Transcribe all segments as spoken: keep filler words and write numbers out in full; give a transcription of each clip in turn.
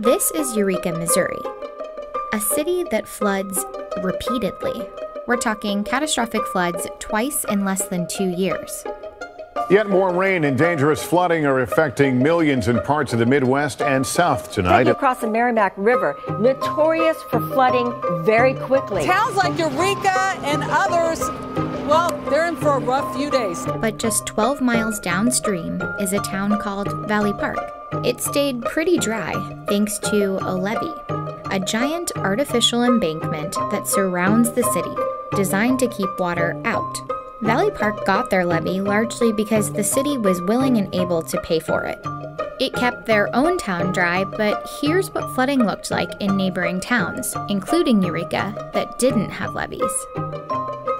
This is Eureka, Missouri, a city that floods repeatedly. We're talking catastrophic floods twice in less than two years. Yet more rain and dangerous flooding are affecting millions in parts of the Midwest and South tonight. Taking across the Meramec River, notorious for flooding very quickly. Towns like Eureka and others, well, they're in for a rough few days. But just twelve miles downstream is a town called Valley Park. It stayed pretty dry thanks to a levee, a giant artificial embankment that surrounds the city, designed to keep water out. Valley Park got their levee largely because the city was willing and able to pay for it. It kept their own town dry, but here's what flooding looked like in neighboring towns, including Eureka, that didn't have levees.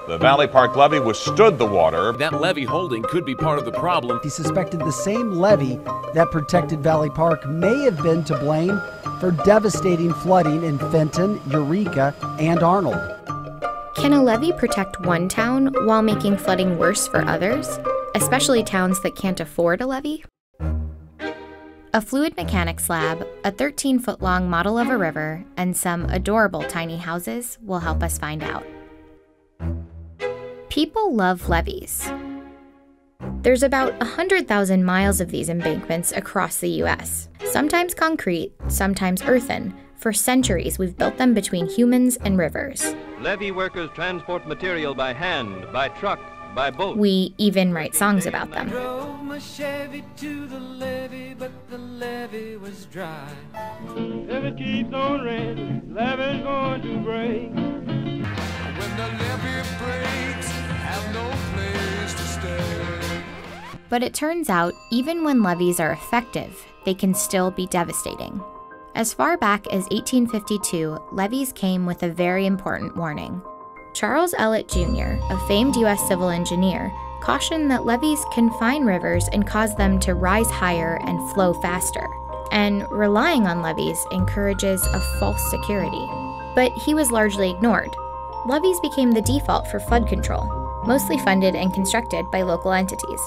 The Valley Park levee withstood the water. That levee holding could be part of the problem. He suspected the same levee that protected Valley Park may have been to blame for devastating flooding in Fenton, Eureka, and Arnold. Can a levee protect one town while making flooding worse for others, especially towns that can't afford a levee? A fluid mechanics lab, a thirteen foot long model of a river, and some adorable tiny houses will help us find out. People love levees. There's about one hundred thousand miles of these embankments across the U S, sometimes concrete, sometimes earthen. For centuries, we've built them between humans and rivers. Levee workers transport material by hand, by truck, by boat. We even write songs about them. But it turns out, even when levees are effective, they can still be devastating. As far back as eighteen fifty-two, levees came with a very important warning. Charles Ellet Junior, a famed U S civil engineer, cautioned that levees confine rivers and cause them to rise higher and flow faster. And relying on levees encourages a false security. But he was largely ignored. Levees became the default for flood control, mostly funded and constructed by local entities.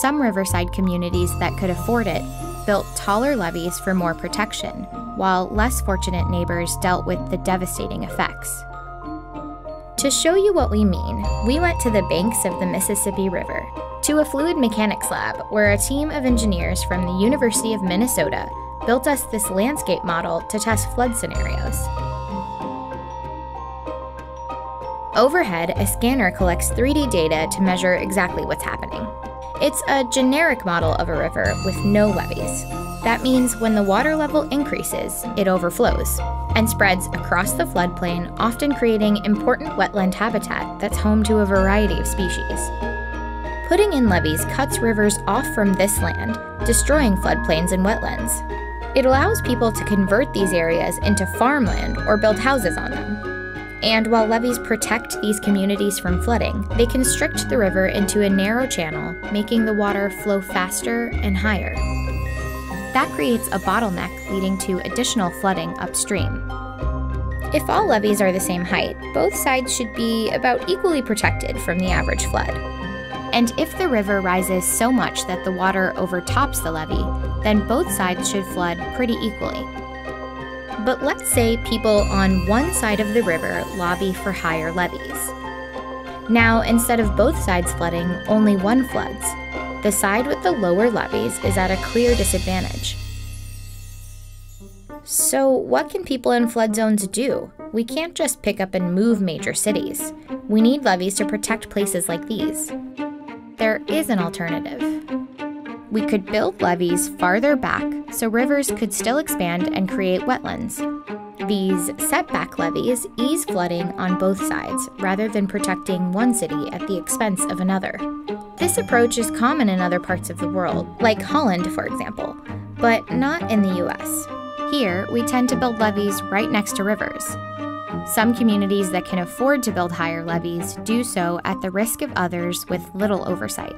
Some riverside communities that could afford it built taller levees for more protection, while less fortunate neighbors dealt with the devastating effects. To show you what we mean, we went to the banks of the Mississippi River, to a fluid mechanics lab where a team of engineers from the University of Minnesota built us this landscape model to test flood scenarios. Overhead, a scanner collects three D data to measure exactly what's happening. It's a generic model of a river with no levees. That means when the water level increases, it overflows and spreads across the floodplain, often creating important wetland habitat that's home to a variety of species. Putting in levees cuts rivers off from this land, destroying floodplains and wetlands. It allows people to convert these areas into farmland or build houses on them. And while levees protect these communities from flooding, they constrict the river into a narrow channel, making the water flow faster and higher. That creates a bottleneck leading to additional flooding upstream. If all levees are the same height, both sides should be about equally protected from the average flood. And if the river rises so much that the water overtops the levee, then both sides should flood pretty equally. But let's say people on one side of the river lobby for higher levees. Now, instead of both sides flooding, only one floods. The side with the lower levees is at a clear disadvantage. So what can people in flood zones do? We can't just pick up and move major cities. We need levees to protect places like these. There is an alternative. We could build levees farther back so rivers could still expand and create wetlands. These setback levees ease flooding on both sides rather than protecting one city at the expense of another. This approach is common in other parts of the world, like Holland, for example, but not in the U S. Here, we tend to build levees right next to rivers. Some communities that can afford to build higher levees do so at the risk of others with little oversight.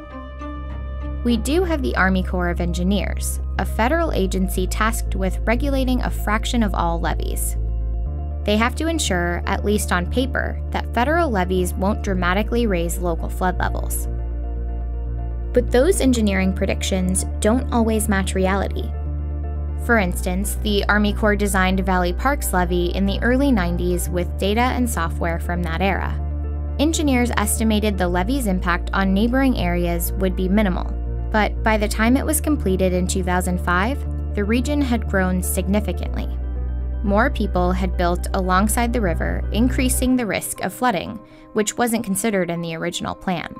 We do have the Army Corps of Engineers, a federal agency tasked with regulating a fraction of all levees. They have to ensure, at least on paper, that federal levees won't dramatically raise local flood levels. But those engineering predictions don't always match reality. For instance, the Army Corps designed Valley Park's levee in the early nineties with data and software from that era. Engineers estimated the levee's impact on neighboring areas would be minimal, but by the time it was completed in two thousand five, the region had grown significantly. More people had built alongside the river, increasing the risk of flooding, which wasn't considered in the original plan.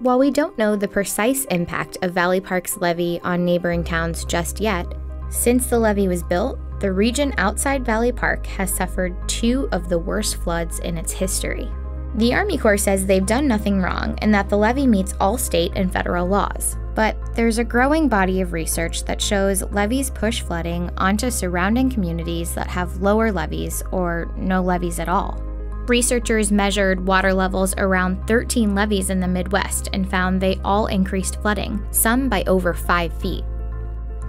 While we don't know the precise impact of Valley Park's levee on neighboring towns just yet, since the levee was built, the region outside Valley Park has suffered two of the worst floods in its history. The Army Corps says they've done nothing wrong and that the levee meets all state and federal laws, but there's a growing body of research that shows levees push flooding onto surrounding communities that have lower levees or no levees at all. Researchers measured water levels around thirteen levees in the Midwest and found they all increased flooding, some by over five feet.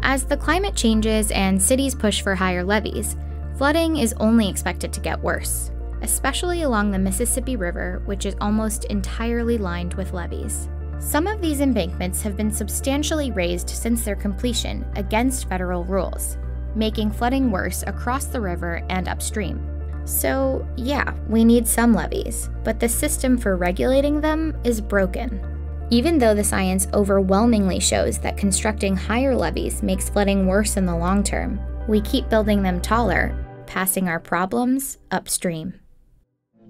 As the climate changes and cities push for higher levees, flooding is only expected to get worse, especially along the Mississippi River, which is almost entirely lined with levees. Some of these embankments have been substantially raised since their completion against federal rules, making flooding worse across the river and upstream. So yeah, we need some levees, but the system for regulating them is broken. Even though the science overwhelmingly shows that constructing higher levees makes flooding worse in the long term, we keep building them taller, passing our problems upstream.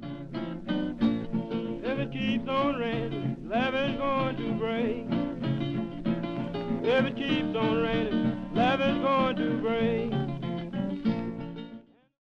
If it keeps on raining, love is going to break.